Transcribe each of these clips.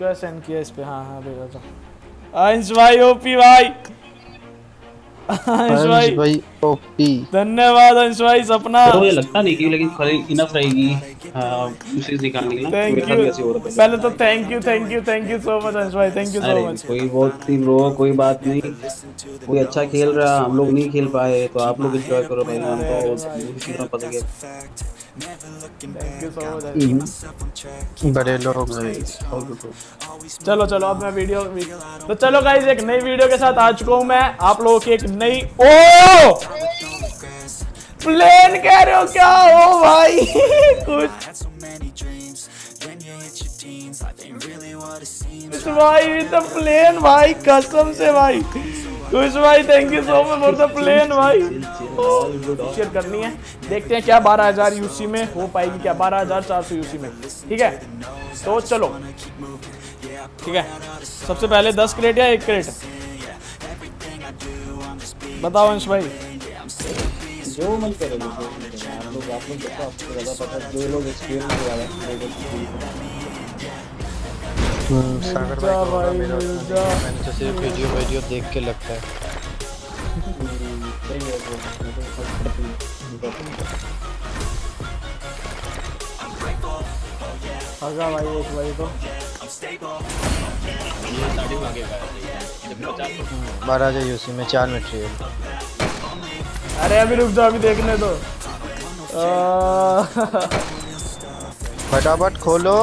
Request send किया इस पे। हाँ हाँ भेजा था अंश भाई ओपी भाई, अंश भाई ओपी, धन्यवाद अंश भाई। सपना मुझे लगता नहीं कि लेकिन खाली इनफ रहेगी उसे दिखाने के लिए। पहले तो thank you so much Ansh भाई, थैंक यू सो मच। कोई बहुत थी ब्रो, कोई बात नहीं, कोई अच्छा खेल रहा, हम लोग नहीं खेल पाए तो आप लोग एंजॉय करो भाई। हमको पता है बड़े लोग चलो चलो अब मैं वीडियो तो चलो गाइस एक नई वीडियो के साथ आज को मैं आप लोगों की एक नई ओ प्लेन कह रहे हो क्या हो भाई कुछ भाई विद द प्लेन भाई, कसम से भाई कुछ भाई, thank you so much for the plane भाई। शेयर करनी है, देखते हैं क्या 12,000 यूसी में हो पाएगी, क्या 12,400 यूसी में। ठीक है तो चलो, ठीक है सबसे पहले 10 क्रेट या 1 क्रेट बताओ अंश भाई। जो मन करे सागर भाई मैंने सिर्फ वीडियो देख के लगता है। भाई एक भाई तो 12,000 यूसी में 4 मटेरियल। अरे अभी रुक जाओ, अभी देखने दो, फटाफट खोलो,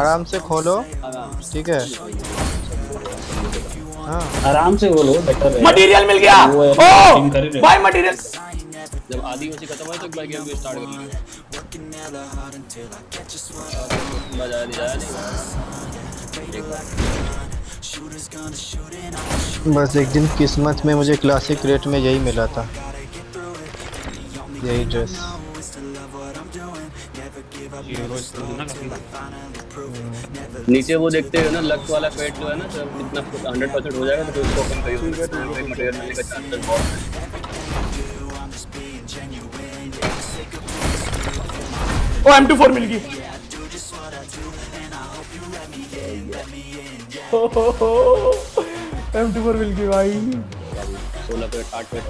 आराम से खोलो, ठीक है हाँ आराम से खोलो। मटेरियल मिल गया भाई, मटेरियल जब आधी यूसी खत्म हो तो एक बार गेम को स्टार्ट कर लेंगे। मजा आ गया, बस एक दिन किस्मत में मुझे क्लासिक रेट में यही मिला था, यही ड्रेस। नीचे वो देखते हो ना लक वाला पेट जो है ना, जब इतना 100% हो जाएगा तो उसको ओपन करिए, मटेरियल मिलने का चांस बहुत। ओ M24 मिल गई, M24 मिल गई भाई। 16 पेट 8 पेट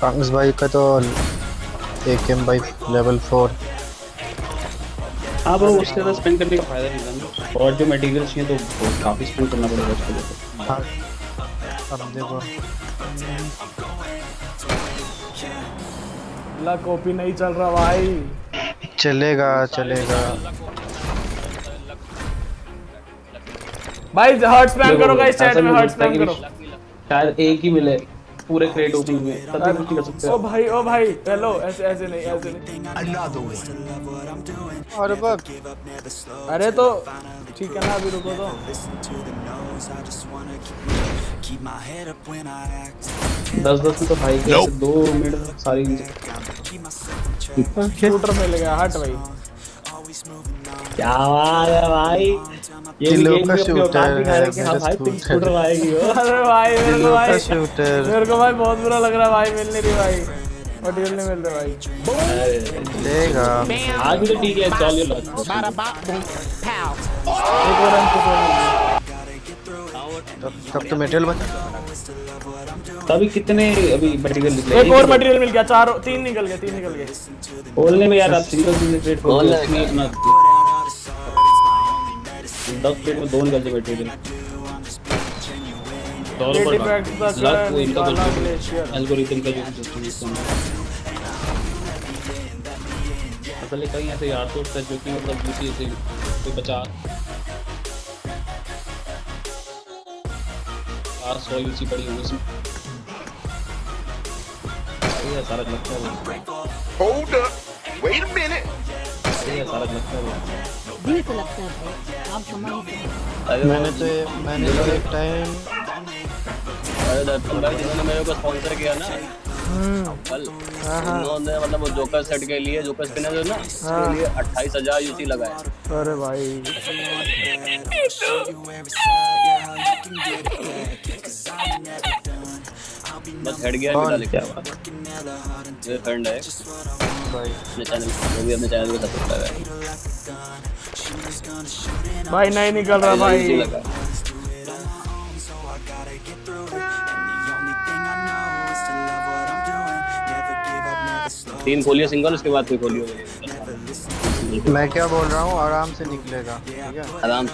कांग्रेस भाई का तो एकेएम भाई लेवल 4। हाँ ब्रो उसके अंदर स्पेंड करने का फायदा नहीं था, और जो मटेरियल्स हैं तो काफी स्पेंड करना पड़ेगा उसके लिए। हाँ अब देखो ला कॉपी नहीं चल रहा भाई। चलेगा चलेगा भाई, हर्ट स्पैम करो गाइस, चैट में हर्ट स्पैम करो, शायद एक ही मिले पूरे क्रेट ओपनिंग में, तब तक कर सकते हो। ओ भाई हेलो, ऐसे नहीं ऐसे नहीं। और बक अरे तो ठीक है ना, अभी रुको तो दस में तो भाई के 2 मिनट सारी शूटर मिलेगा। हट भाई क्या बात है भाई, ये लोग का शूटर है भाई, तुम शूटर आएगी हो। अरे भाई मेरे को भाई बहुत बुरा लग रहा भाई, मिल नहीं रही भाई, मटेरियल नहीं मिल रहा भाई। देगा आज भी तो ठीक है, चल ये लग बारा तब तो मटेरियल बचा, तभी कितने अभी मटेरियल निकले। एक और मटेरियल मिल गया, 4 3 निकल गए, 3 निकल गए बोलने में यार। आप सिंगल क्रेट हो इसमें अपना 10 क्रेट में 2 निकल गए मटेरियल। डॉलर पर लक वो इनका कुछ एल्गोरिथम का जो सिस्टम है असल में कहीं ऐसे यार तो जो कि मतलब दूसरी से कोई 50 400 यूसी पड़ी हुई इसमें ये सारा लगता है। Hold up wait a minute, ये सारा लगता है दिल से लगता है आप समझ। मैंने तो एक टाइम अरे दर्पण भाई जिन्होंने मेरे को स्पॉन्सर किया ना कल, उन्होंने मतलब वो जोकर सेट के लिए, जोकर स्पिनर जो ना उसके लिए 28,000 यूसी लगाया। अरे भाई बस हेड गया निकाल के। क्या बात है, ये फ्रेंड है अपने चैनल को सपोर्ट कर रहा है भाई। नहीं निकल रहा भाई, तीन खोलियो सिंगल, उसके बाद कोई खोलियो। मैं क्या बोल रहा हूँ, आराम से निकलेगा, ठीक है, आराम से।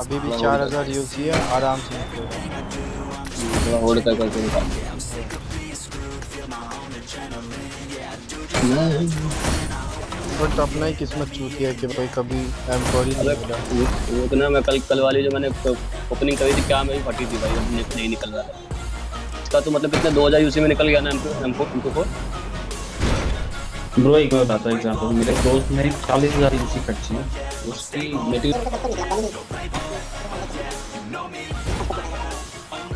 अभी भी 4000 यूज किया, आराम से निकलेगा। होल्ड कर करके निकाल। बट अपना ही किस्मत चूती है कि भाई कभी एम्पोरी नहीं मिला। उतना मैं कल वाली जो मैंने ओपनिंग करी थी, क्या मेरी फटी थी भाई, नहीं निकल रहा था इसका। तो मतलब कितने 2000 यूसी में निकल गया ना एम्पो। ब्रो एक बार बताता हूँ एग्जाम्पल, मेरे दोस्त ने 40,000 यूसी खर्ची है, उसकी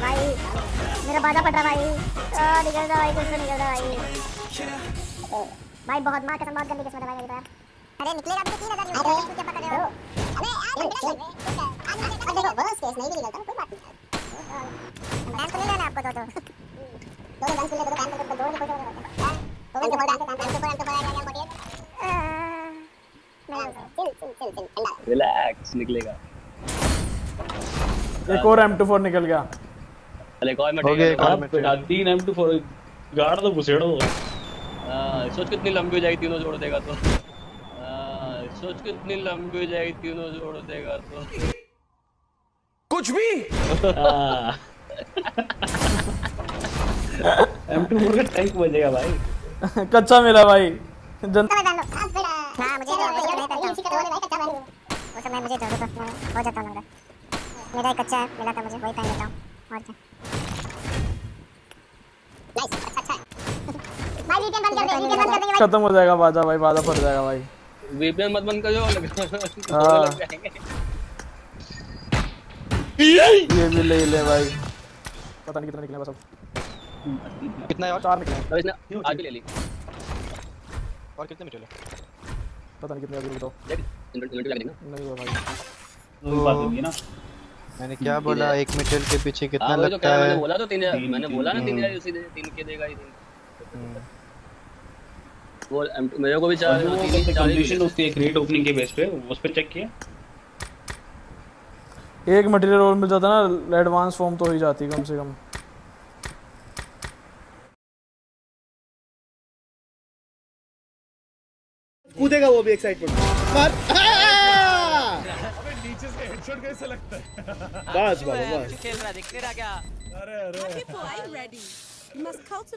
भाई मेरा बाधा पड़ रहा भाई, निकल रहा भाई, कुछ निकल रहा भाई, भाई बहुत मार कसम, बहुत गंदी किस्मत है भाई मेरी। अरे निकलेगा तो 3,000 यूसी, क्या पता कर रहे हो। अबे आज देखो वर्स्ट केस नहीं भी निकलता, कोई बात नहीं, डांस कर लेना आपको तो डांस कर ले, तो डांस कर दो, रिलैक्स निकलेगा। एक और M24 निकल गया, अरे कोई मत निकलेगा। तीन M24 गाड़ तो घुसेड़ा होगा। सोच कितनी लंबी हो जाएगी, तीनों जोड़ देगा तो। सोच कितनी लंबी हो जाएगी, तीनों जोड़ देगा तो कुछ भी। M24 का टैंक बजेगा भाई। कच्चा मेरा भाई जन। हां मुझे इसी का वाला भाई कच्चा भाई, वो समय मुझे जरूरत है, हो जाता लग रहा है मेरा कच्चा है, मिला था मुझे वही पहन लेता हूं। और क्या नाइस, अच्छा है भाई। वीपीएन बंद कर दे, वीपीएन बंद कर देंगे भाई, खत्म हो जाएगा बाजा भाई, बाजा पड़ जाएगा भाई। वीपीएन मत बंद कर, जो लग जाएंगे। ये भी ले भाई, पता नहीं कितना निकला बस। अब कितना यार, 4 निकला तो इसने आगे ले ली। और कितने मिनट चले, पता नहीं कितने, अभी बताओ। इन्वेंटरी लग रही ना, नहीं भाई कोई बात नहीं ना। मैंने क्या बोला, एक मेटल के पीछे कितना लगता है मैंने बोला, तो तीन मैंने बोला ना, 3000 यूसी दे, 3 के देगा ही। 3 वो मेरे को भी 4 कंडीशन उसकी एक रेट ओपनिंग के बेस पे, उस पे चेक किया। एक मटेरियल और मिल जाता ना, एडवांस फॉर्म तो हो ही जाती कम से कम। कूदेगा वो भी एक्साइटमेंट मार। अबे नीचे से हेडशॉट कैसे लगता है। बस बस खेल रहा, दिखने रहा क्या। अरे अरे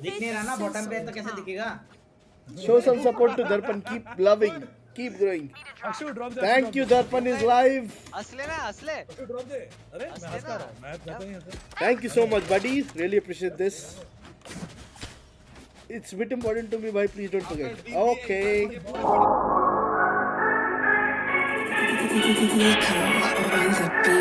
दिखने रहा ना, बॉटम पे तो कैसे दिखेगा। Show some support to Darpan, keep loving, keep growing. Akshu drop दे, thank you Darpan is live. असले ना असले, ड्रॉप दे। अरे मैं हंस रहा हूं, मैं पता नहीं हंस रहा। Thank you so much buddy, really appreciate this, it's bit important to me bhai, please don't forget, okay।